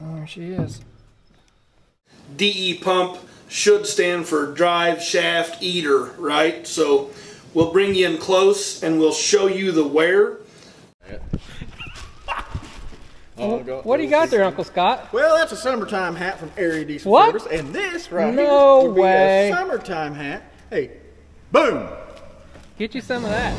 There she is. DE pump should stand for drive shaft eater, right? So we'll bring you in close and we'll show you the wear. What do you got there, Uncle Scott? Well, that's a summertime hat from Area Diesel Service. And this right here would be a summertime hat. Hey, boom! Get you some of that.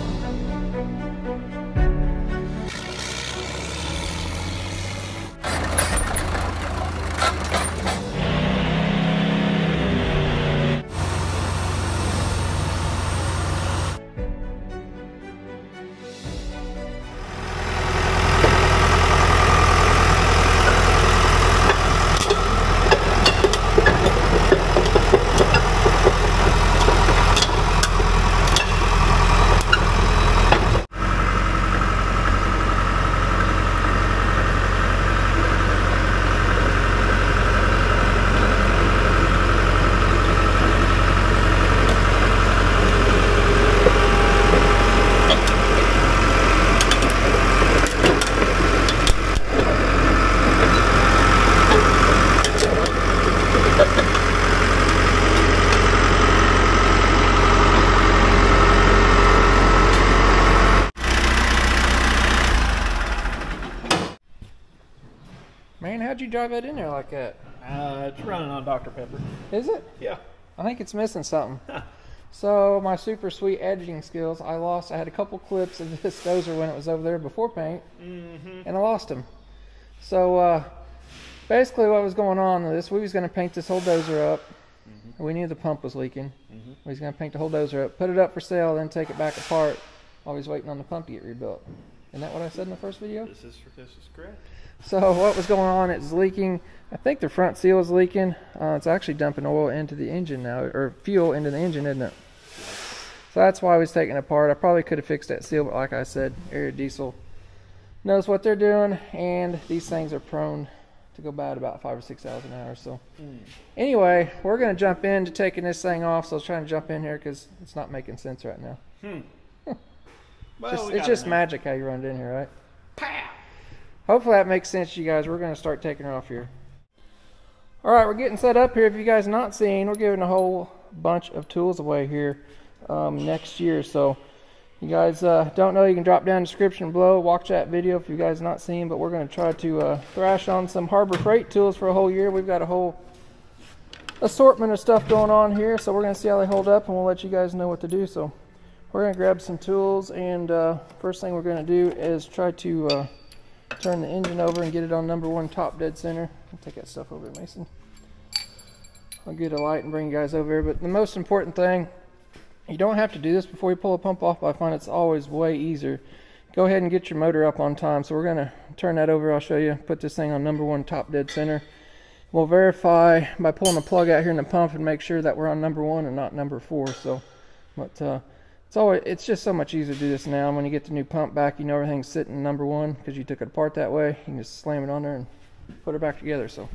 Man, how'd you drive that in there like that? It's running on Dr. Pepper. Is it? Yeah. I think it's missing something. So my super sweet editing skills, I lost. I had a couple clips of this dozer when it was over there before paint, and I lost them. So basically what was going on with this, we was going to paint this whole dozer up. We knew the pump was leaking. We was going to paint the whole dozer up, put it up for sale, then take it back apart, always waiting on the pump to get rebuilt. Isn't that what I said in the first video? This is correct. So what was going on, it's leaking. I think the front seal is leaking. It's actually dumping oil into the engine now, or fuel into the engine, isn't it? So that's why I was taking it apart. I probably could have fixed that seal, but like I said, Area Diesel knows what they're doing, and these things are prone to go bad about 5,000 or 6,000 hours. So anyway, we're going to jump into taking this thing off. So I was trying to jump in here because it's not making sense right now. Well, it's just magic how you run it in here, right? Pow! Hopefully that makes sense, you guys. We're going to start taking her off here. All right, we're getting set up here. If you guys have not seen, we're giving a whole bunch of tools away here next year. So you guys don't know, you can drop down in the description below. Watch that video if you guys have not seen. But we're going to try to thrash on some Harbor Freight tools for a whole year. We've got a whole assortment of stuff going on here. So we're going to see how they hold up, and we'll let you guys know what to do. So we're going to grab some tools, and first thing we're going to do is try to... turn the engine over and get it on #1 top dead center. I'll take that stuff over, Mason. I'll get a light and bring you guys over here. But the most important thing, you don't have to do this before you pull a pump off, but I find it's always way easier. Go ahead and get your motor up on time. So we're going to turn that over. I'll show you. Put this thing on #1 top dead center. We'll verify by pulling the plug out here in the pump and make sure that we're on #1 and not #4. So, but it's just so much easier to do this now. When you get the new pump back, you know everything's sitting #1 because you took it apart that way. You can just slam it on there and put it back together. So,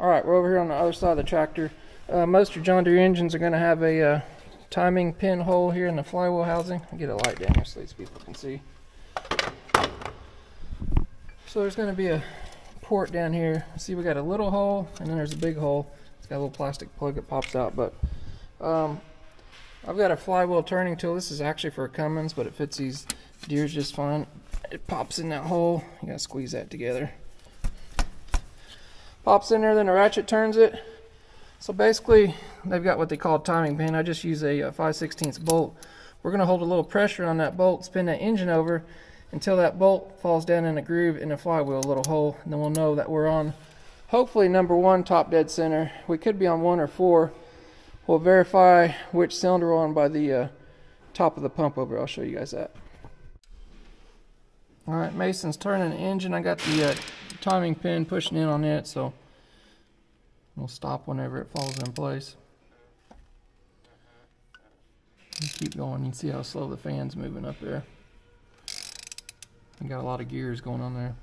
all right, we're over here on the other side of the tractor. Most of your John Deere engines are going to have a timing pin hole here in the flywheel housing. I'll get a light down here so these people can see. So there's going to be a port down here. See, we got a little hole, and then there's a big hole. It's got a little plastic plug that pops out, but I've got a flywheel turning tool. This is actually for a Cummins, but it fits these Deeres just fine. It pops in that hole. You gotta squeeze that together. Pops in there, then the ratchet turns it. So basically, they've got what they call a timing pin. I just use a 5/16 bolt. We're gonna hold a little pressure on that bolt, spin that engine over until that bolt falls down in a groove in the flywheel, a little hole, and then we'll know that we're on, hopefully, #1 top dead center. We could be on 1 or 4. We'll verify which cylinder we're on by the top of the pump over. I'll show you guys that. All right, Mason's turning the engine. I got the timing pin pushing in on it, so we'll stop whenever it falls in place. You keep going. You can see how slow the fan's moving up there. We got a lot of gears going on there.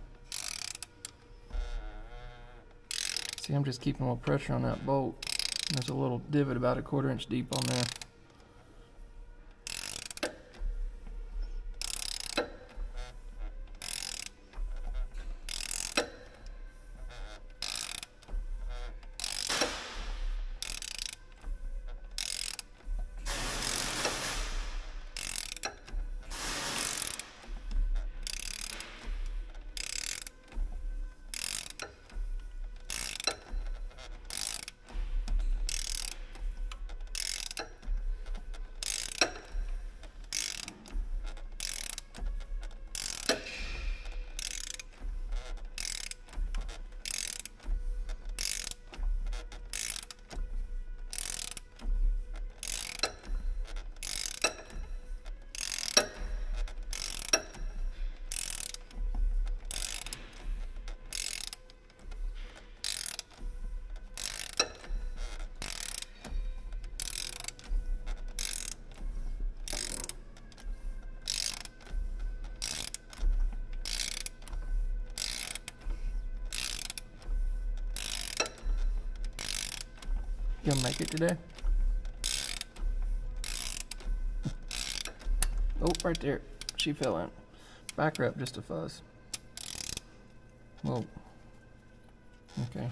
See, I'm just keeping a little pressure on that bolt. There's a little divot about a 1/4 inch deep on there. You'll make it today. Oh, right there. She fell in. Back her up just a fuzz. Whoa. Okay.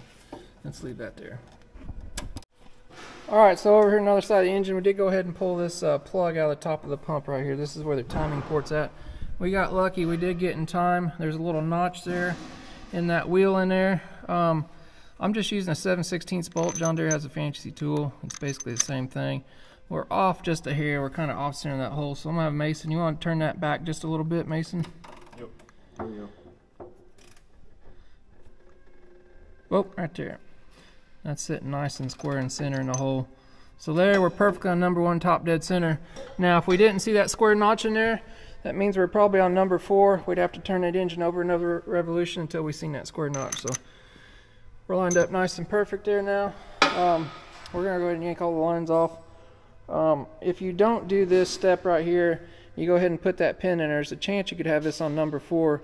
Let's leave that there. Alright, so over here on the other side of the engine, we did go ahead and pull this plug out of the top of the pump right here. This is where the timing port's at. We got lucky. We did get in time. There's a little notch there in that wheel in there. I'm just using a 7/16 bolt. John Deere has a fancy tool. It's basically the same thing. We're off just a hair. We're kind of off center of that hole. So I'm gonna have Mason. You want to turn that back just a little bit, Mason? Yep. There you go. Oh, right there. That's sitting nice and square and center in the hole. So there, we're perfectly on number one, top dead center. Now, if we didn't see that square notch in there, that means we're probably on number four. We'd have to turn that engine over another revolution until we seen that square notch. So we're lined up nice and perfect there now. We're gonna go ahead and yank all the lines off. If you don't do this step right here, you go ahead and put that pin in, there's a chance you could have this on number four,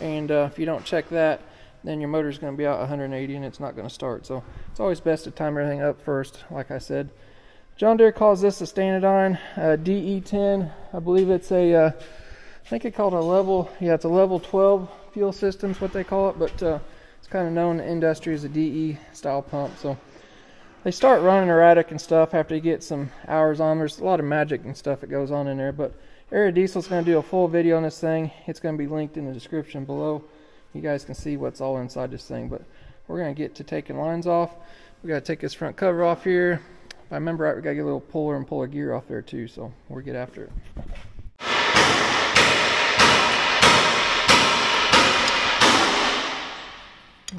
and if you don't check that, then your motor's going to be out 180 and it's not going to start. So it's always best to time everything up first, like I said. John Deere calls this a Stanadyne DE10. I believe it's a I think they call it a level, yeah, it's a level 12 fuel system is what they call it, but it's kind of known in the industry as a DE style pump. So they start running erratic and stuff after you get some hours on. There's a lot of magic and stuff that goes on in there, but Area Diesel's going to do a full video on this thing. It's going to be linked in the description below. You guys can see what's all inside this thing, but we're going to get to taking lines off. We got to take this front cover off here. If I remember right, we got to get a little puller and pull our gear off there too, so we'll get after it.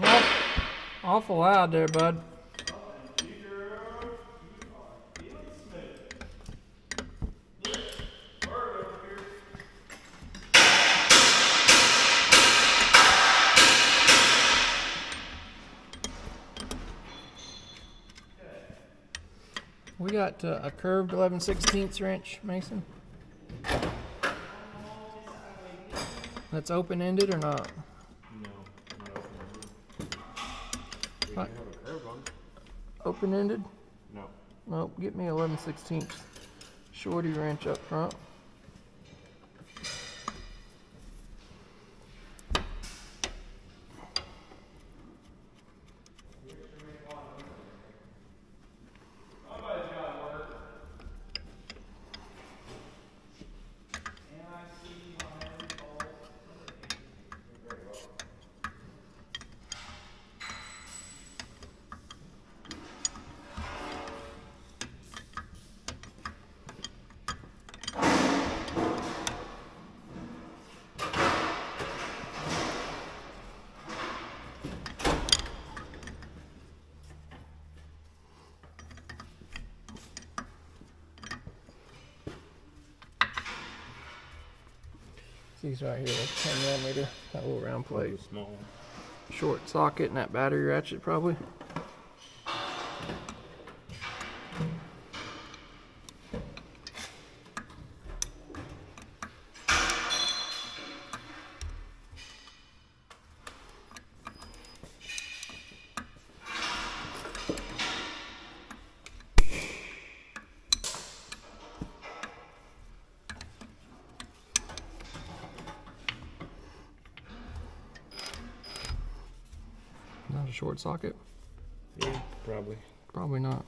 Well, awful loud there, bud. We got a curved 11/16 wrench, Mason. That's open-ended or not? No, not open-ended. Have a curve on. Open-ended? No. Nope, get me 11/16 shorty wrench up front. These right here, like 10 millimeter, that little round plate. Small. Short socket and that battery ratchet, probably. Short socket? Yeah, probably. Probably not.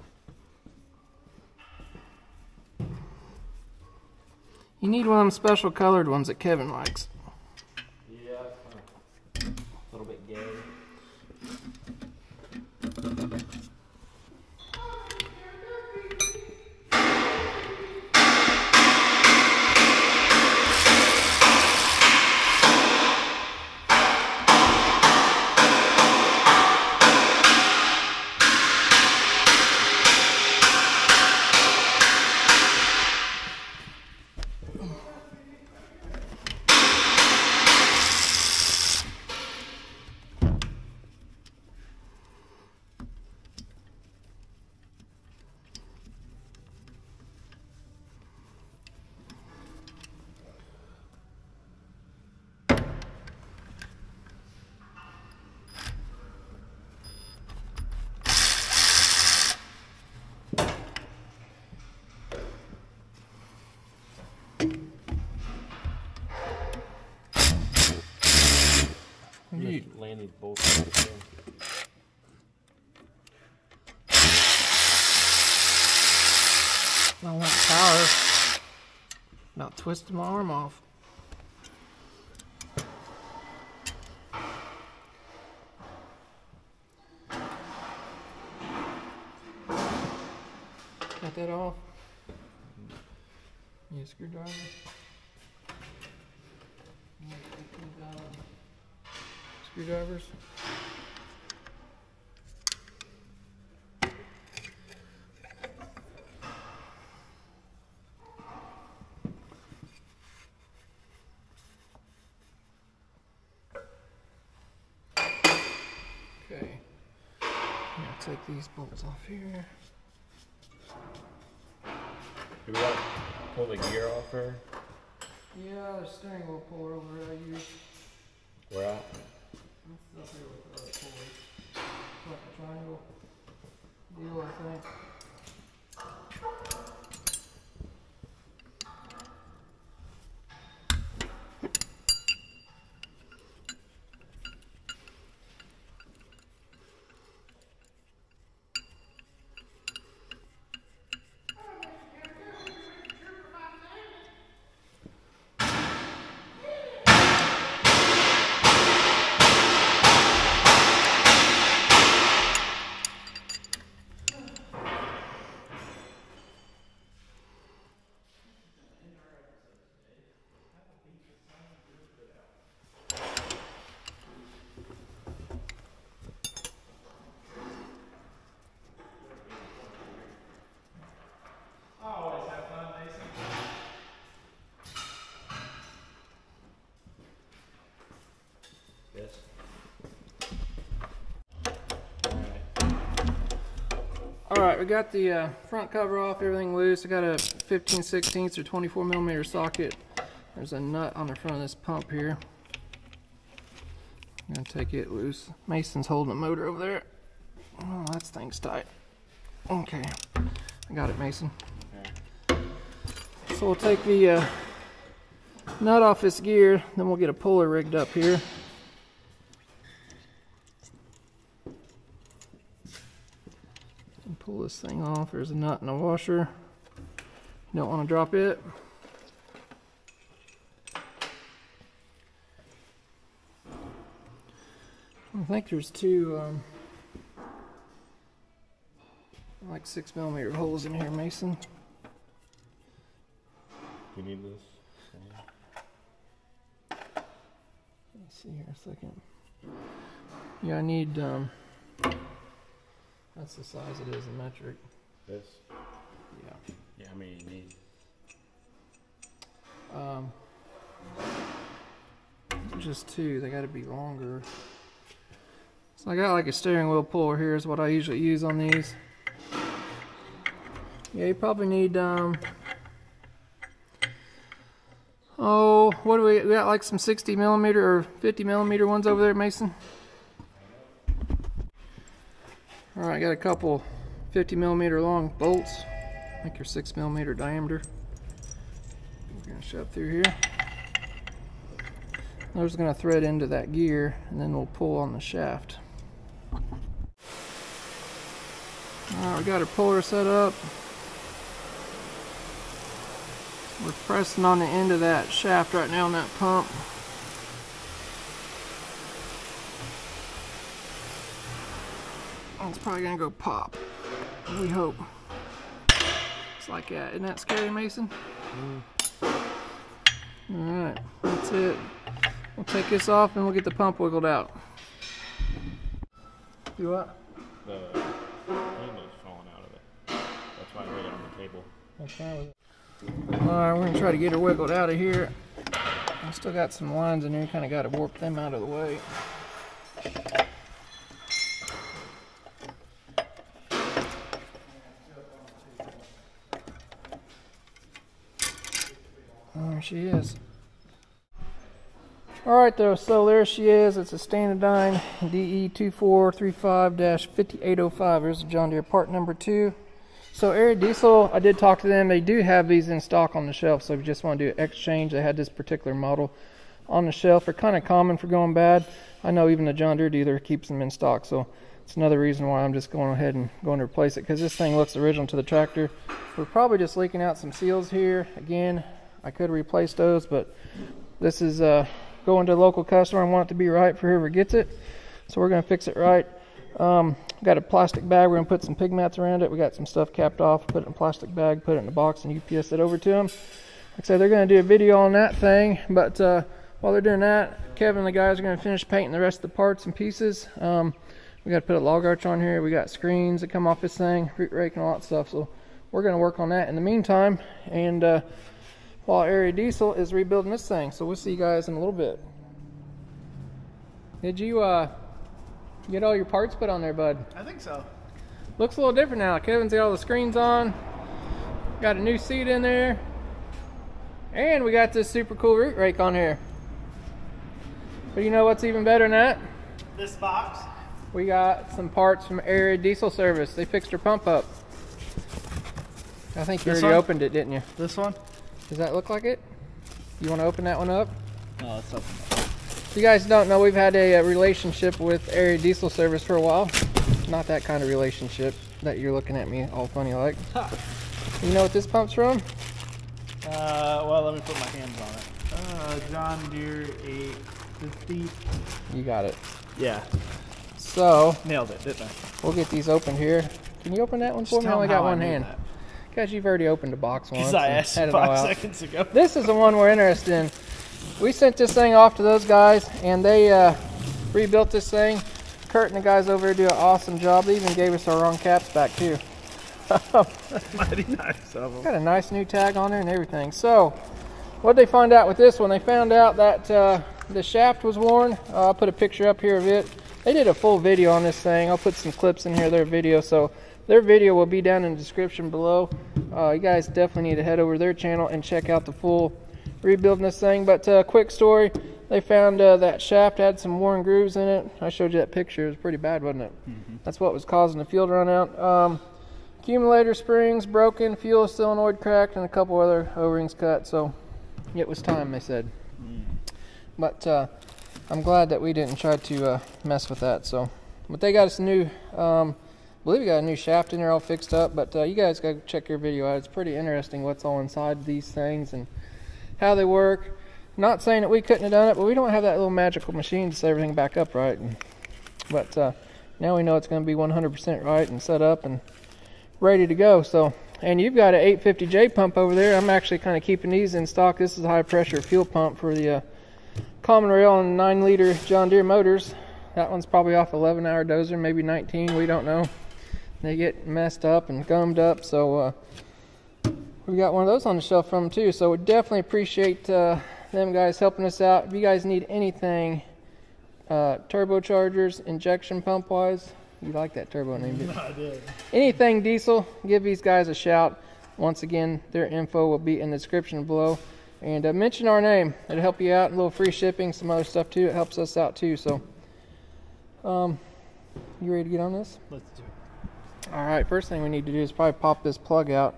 You need one of them special colored ones that Kevin likes. Yeah, it's kind of a little bit gay. You landed both sides there. I want power. Not twisting my arm off. Got that off. Need a screwdriver. Screwdrivers. Okay. I'm gonna take these bolts off here. Do we want to pull the gear off her? Yeah, the steering wheel puller over there I use. Where at? It's up here with the other pulley. It's like a triangle deal, I think. Alright, we got the front cover off, everything loose. I got a 15/16 or 24mm socket. There's a nut on the front of this pump here. I'm going to take it loose. Mason's holding the motor over there. Oh, that thing's tight. Okay, I got it, Mason. So we'll take the nut off this gear, then we'll get a puller rigged up here. Pull this thing off. There's a nut and a washer. You don't want to drop it. I think there's two like 6mm holes in here, Mason. You need this? Let's see here a second. Yeah, I need that's the size it is in metric. This? Yeah. Yeah, how many do you need? Just two. They got to be longer. So I got like a steering wheel puller here is what I usually use on these. Yeah, you probably need, oh, what do we got, like some 60mm or 50mm ones over there, Mason? Alright, I got a couple 50mm long bolts. I think they're 6mm diameter. We're going to shove through here. I'm just going to thread into that gear and then we'll pull on the shaft. Alright, we got our puller set up. We're pressing on the end of that shaft right now on that pump. It's probably gonna go pop. We hope. It's like that. Isn't that scary, Mason? Mm. Alright, that's it. We'll take this off and we'll get the pump wiggled out. Do what? The handle's falling out of it. That's why I laid it on the table. That's fine with it. Alright, we're gonna try to get her wiggled out of here. I still got some lines in here, kinda gotta warp them out of the way. She is. Alright though, so there she is. It's a Stanadyne DE2435-5805. Here's the John Deere part number 2. So Area Diesel, I did talk to them. They do have these in stock on the shelf, so if you just want to do an exchange, they had this particular model on the shelf are kind of common for going bad. I know even the John Deere dealer keeps them in stock, so it's another reason why I'm just going ahead and going to replace it, because this thing looks original to the tractor. We're probably just leaking out some seals here. Again, I could replace those, but this is going to a local customer. I want it to be right for whoever gets it, so we're going to fix it right. Got a plastic bag. We're going to put some pig mats around it. We got some stuff capped off. Put it in a plastic bag, put it in a box, and UPS it over to them. Like I said, they're going to do a video on that thing, but while they're doing that, Kevin and the guys are going to finish painting the rest of the parts and pieces. We got to put a log arch on here. We got screens that come off this thing, root rake and all that stuff, so we're going to work on that in the meantime, and while Area Diesel is rebuilding this thing. So we'll see you guys in a little bit. Did you get all your parts put on there, bud? I think so. Looks a little different now. Kevin's got all the screens on, got a new seat in there, and we got this super cool root rake on here. But you know what's even better than that? This box. We got some parts from Area Diesel Service. They fixed her pump up. I think you already opened it, didn't you? This one? Does that look like it? You want to open that one up? No, let's open it. If you guys don't know, we've had a relationship with Area Diesel Service for a while. Not that kind of relationship that you're looking at me all funny like. Ha. You know what this pump's from? Well, let me put my hands on it. John Deere 850. You got it. Yeah. So. Nailed it, didn't I? We'll get these open here. Can you open that one for me? I only got one hand. Guys, you've already opened a box once. I asked 5 seconds ago. This is the one we're interested in. We sent this thing off to those guys, and they rebuilt this thing. Kurt and the guys over here do an awesome job. They even gave us our wrong caps back too. That's mighty nice of them. Got a nice new tag on there and everything. So, what did they find out with this one? They found out that the shaft was worn. I'll put a picture up here of it. They did a full video on this thing. I'll put some clips in here of their video. So. Their video will be down in the description below. You guys definitely need to head over to their channel and check out the full rebuilding this thing. But quick story, they found that shaft had some worn grooves in it. I showed you that picture. It was pretty bad, wasn't it? Mm-hmm. That's what was causing the fuel run out. Accumulator springs broken, fuel solenoid cracked, and a couple other O-rings cut. So it was time, they said. Mm. But I'm glad that we didn't try to mess with that. So, but they got us new... I believe we got a new shaft in there all fixed up, but you guys gotta check your video out. It's pretty interesting what's all inside these things and how they work. Not saying that we couldn't have done it, but we don't have that little magical machine to set everything back up right. But now we know it's gonna be 100% right and set up and ready to go. So, and you've got an 850j pump over there. I'm actually kind of keeping these in stock. This is a high pressure fuel pump for the common rail and 9-liter John Deere motors. That one's probably off 11-hour dozer, maybe 19, we don't know. They get messed up and gummed up, so we got one of those on the shelf from them too. So we definitely appreciate them guys helping us out. If you guys need anything turbochargers, injection pump wise, you like that turbo name, didn't you? I did. Anything diesel, give these guys a shout. Once again, their info will be in the description below, and mention our name. It'll help you out. A little free shipping, some other stuff too. It helps us out too. So you ready to get on this? Let's do it. All right, first thing we need to do is probably pop this plug out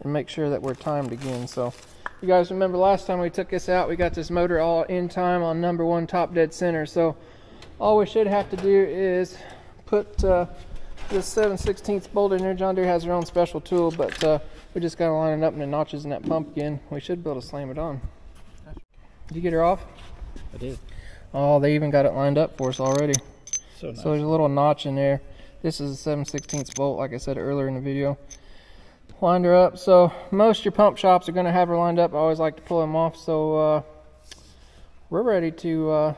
and make sure that we're timed again. So you guys remember last time we took this out, we got this motor all in time on #1 top dead center. So all we should have to do is put this 7/16 bolt in there. John Deere has their own special tool, but we just got to line it up in the notches in that pump again. We should be able to slam it on. Did you get her off? I did. Oh, they even got it lined up for us already. So nice. So there's a little notch in there. This is a 7/16 bolt, like I said earlier in the video. Lined her up. So most of your pump shops are going to have her lined up. I always like to pull them off. So we're ready to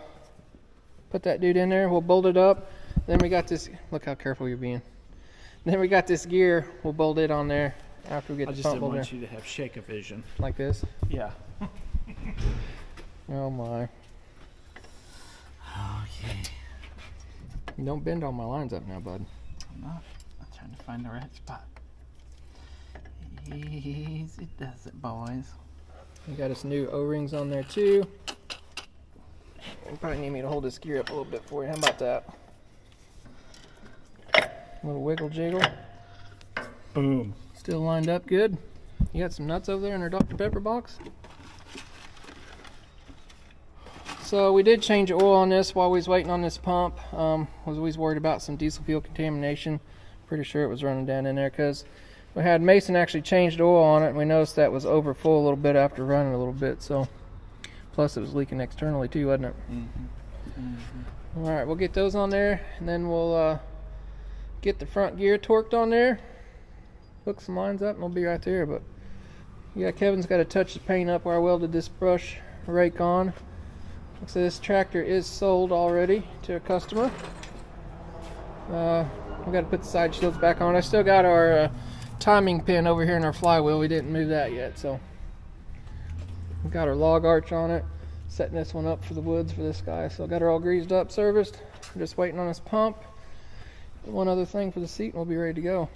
put that dude in there. We'll bolt it up. Then we got this. Look how careful you're being. Then we got this gear. We'll bolt it on there after we get the pump bolt in. I just didn't want you to have shake-a-vision. Like this? Yeah. Oh my. Okay. Don't bend all my lines up now, bud. I'm not. I'm trying to find the right spot. Easy does it, boys. We got us new O-rings on there, too. You probably need me to hold this gear up a little bit for you. How about that? A little wiggle jiggle. Boom. Still lined up good. You got some nuts over there in our Dr. Pepper box? So we did change the oil on this while we was waiting on this pump. Was always worried about some diesel fuel contamination. Pretty sure it was running down in there because we had Mason actually changed oil on it, and we noticed that was over full a little bit after running a little bit. So, plus it was leaking externally too, wasn't it? Mm-hmm. Mm-hmm. All right, we'll get those on there, and then we'll get the front gear torqued on there, hook some lines up, and we'll be right there. But yeah, Kevin's got to touch the paint up where I welded this brush rake on. Looks like this tractor is sold already to a customer. We've got to put the side shields back on. I still got our timing pin over here in our flywheel. We didn't move that yet, so we've got our log arch on it. Setting this one up for the woods for this guy. So got her all greased up, serviced. We're just waiting on this pump. One other thing for the seat, and we'll be ready to go.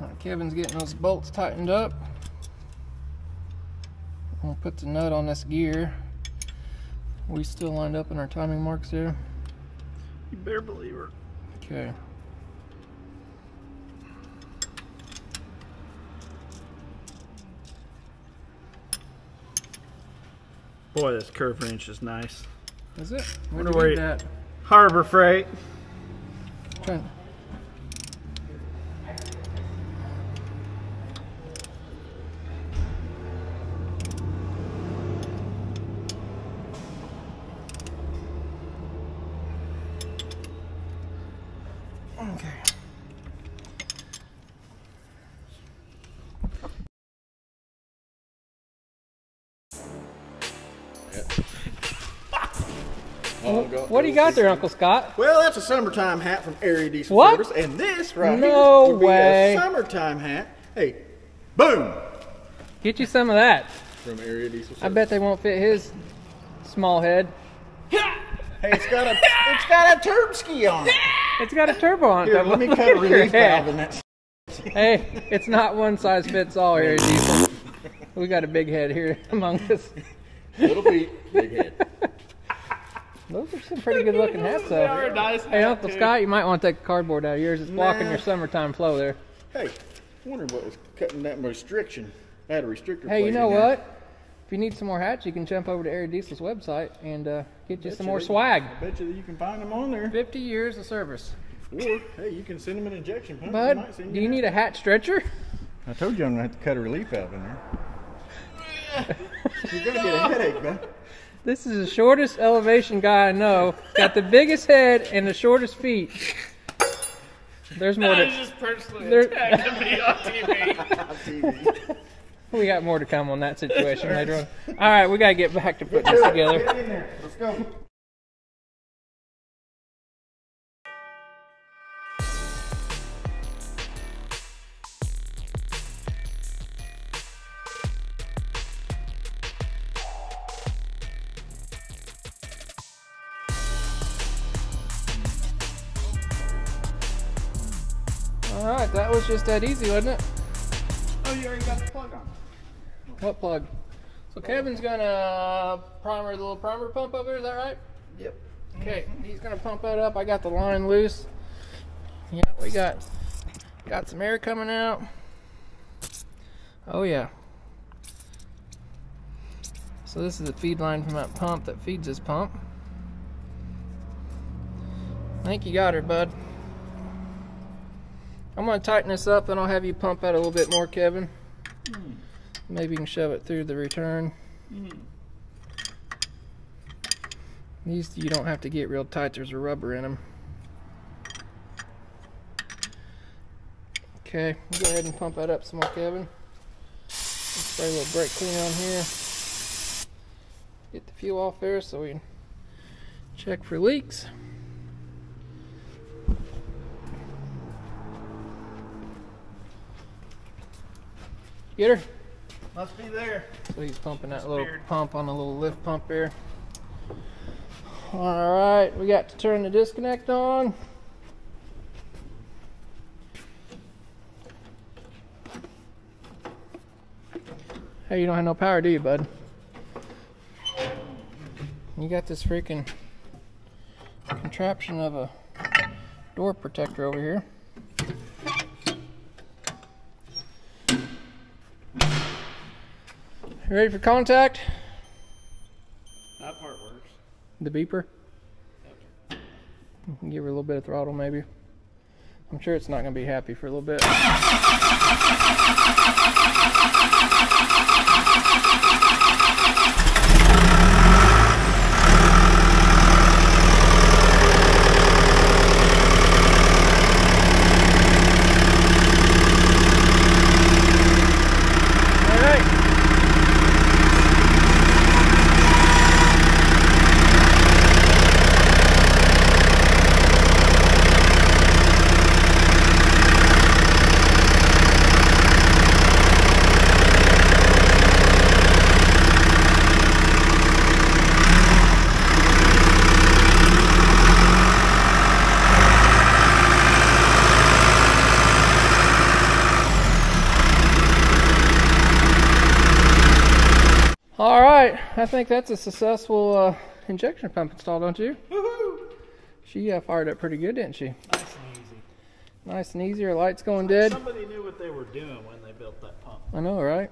All right, Kevin's getting those bolts tightened up. We'll put the nut on this gear. We still lined up in our timing marks there. You better believe her. Okay. Boy, this curve wrench is nice. Is it? Where'd you get that? Harbor Freight. Okay. What do you got there, Uncle Scott? Well, that's a summertime hat from Area Diesel Service. And this right here would be a summertime hat. Hey, boom! Get you some of that. From Area Diesel Service. I bet they won't fit his small head. Hey, it's got a turb ski on it. It's got a turbo on it. Here, let me cut a relief valve in that. Hey, it's not one size fits all, Area Diesel. We got a big head here among us. Little feet, big head. Those are some pretty good looking hats, though. Nice hat, hey, Uncle Scott, you might want to take the cardboard out of yours. It's blocking your summertime flow there. Hey, I wonder what was cutting that restriction. I had a restrictor. Hey, you know what? If you need some more hats, you can jump over to Area Diesel's website and get you some more swag. I bet you can find them on there. 50 years of service. Or, hey, you can send them an injection pump. Bud, do you need a hat stretcher? I told you I'm going to have to cut a relief valve in there. You're going to get a headache, man. This is the shortest elevation guy I know. Got the biggest head and the shortest feet. There's more to... just personally attacking me on TV. We got more to come on that situation later on. All right, we got to get back to putting this together. Get in there. Let's go. Alright, that was just that easy, wasn't it? Oh, you already got the plug on. What plug? So Kevin's going to primer the little primer pump over here, is that right? Yep. Okay, he's going to pump that up. I got the line loose. Yeah, we got some air coming out. Oh yeah. So this is the feed line from that pump that feeds this pump. I think you got her, bud. I'm going to tighten this up, and I'll have you pump out a little bit more, Kevin. Mm. Maybe you can shove it through the return. Mm. These you don't have to get real tight. There's a rubber in them. Okay, we'll go ahead and pump that up some more, Kevin. Spray a little brake clean on here. Get the fuel off there so we can check for leaks. Get her. Must be there. So he's pumping that little pump on a little lift pump here. Alright, we got to turn the disconnect on. Hey, you don't have no power, do you, bud? You got this freaking contraption of a door protector over here. You ready for contact? That part works. The beeper? Yep. Give her a little bit of throttle maybe. I'm sure it's not going to be happy for a little bit. I think that's a successful injection pump install, don't you? Woohoo! She fired up pretty good, didn't she? Nice and easy. Nice and easy. Her light's going dead. Somebody knew what they were doing when they built that pump. I know, right?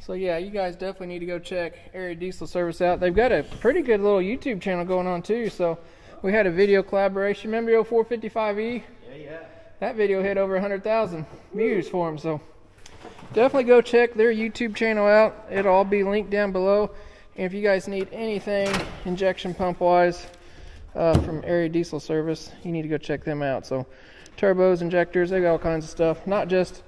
So yeah, you guys definitely need to go check Area Diesel Service out. They've got a pretty good little YouTube channel going on too. So we had a video collaboration. Remember your 455E? Yeah, yeah. That video hit over 100,000 views for them. So definitely go check their YouTube channel out. It'll all be linked down below. And if you guys need anything injection pump wise from Area Diesel Service, you need to go check them out. So turbos, injectors, they got all kinds of stuff. Not just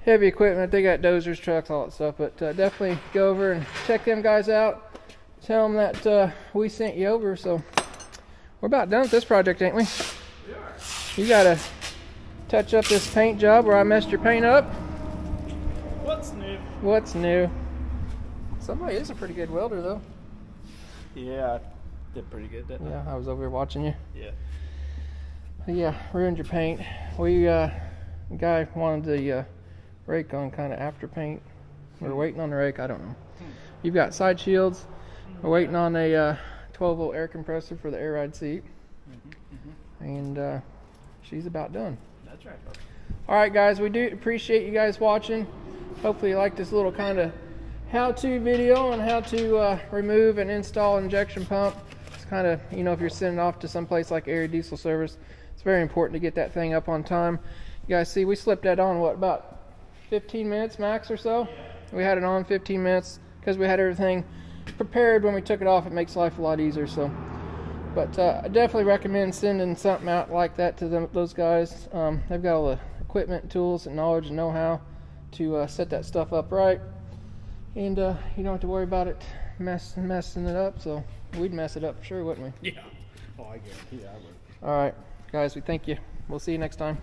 heavy equipment, they got dozers, trucks, all that stuff. But definitely go over and check them guys out. Tell them that we sent you over. So we're about done with this project, ain't we? We are. You gotta touch up this paint job where I messed your paint up. What's new? What's new? Somebody is a pretty good welder, though. Yeah, I did pretty good, didn't I? Yeah, I was over here watching you. Yeah. But yeah, ruined your paint. We, the guy wanted the rake on kind of after paint. We're waiting on the rake, I don't know. You've got side shields. We're waiting on a 12-volt air compressor for the air ride seat. And she's about done. That's right, folks. All right, guys, we do appreciate you guys watching. Hopefully you like this little kind of how-to video on how to remove and install an injection pump. It's kind of, you know, if you're sending off to some place like Area Diesel Service, it's very important to get that thing up on time. You guys see, we slipped that on, what, about 15 minutes max or so? We had it on 15 minutes because we had everything prepared when we took it off. It makes life a lot easier, so. But I definitely recommend sending something out like that to them, those guys. They've got all the equipment, tools, and knowledge and know-how to set that stuff up right, and you don't have to worry about it messing it up. So we'd mess it up for sure, wouldn't we? Yeah. Oh, I guarantee I would. All right, guys, we thank you. We'll see you next time.